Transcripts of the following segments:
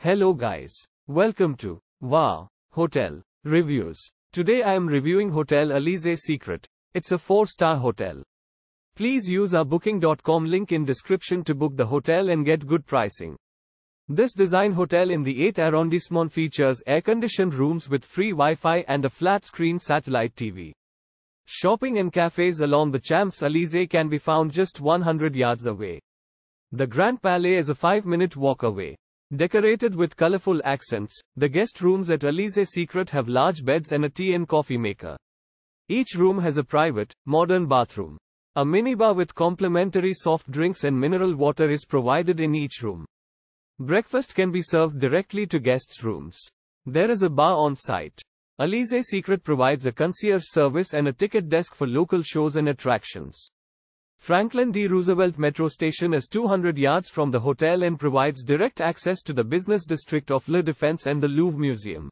Hello guys. Welcome to Wow Hotel Reviews. Today I am reviewing Hotel Elysée Secret. It's a 4-star hotel. Please use our booking.com link in description to book the hotel and get good pricing. This design hotel in the 8th arrondissement features air-conditioned rooms with free Wi-Fi and a flat-screen satellite TV. Shopping and cafes along the Champs Elysees can be found just 100 yards away. The Grand Palais is a 5-minute walk away. Decorated with colorful accents, the guest rooms at Elysée Secret have large beds and a tea and coffee maker. Each room has a private, modern bathroom. A minibar with complimentary soft drinks and mineral water is provided in each room. Breakfast can be served directly to guests' rooms. There is a bar on site. Elysée Secret provides a concierge service and a ticket desk for local shows and attractions. Franklin D. Roosevelt metro station is 200 yards from the hotel and provides direct access to the business district of La Défense and the Louvre Museum.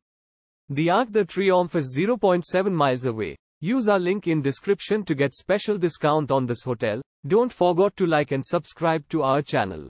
The Arc de Triomphe is 0.7 miles away. Use our link in description to get special discount on this hotel. Don't forget to like and subscribe to our channel.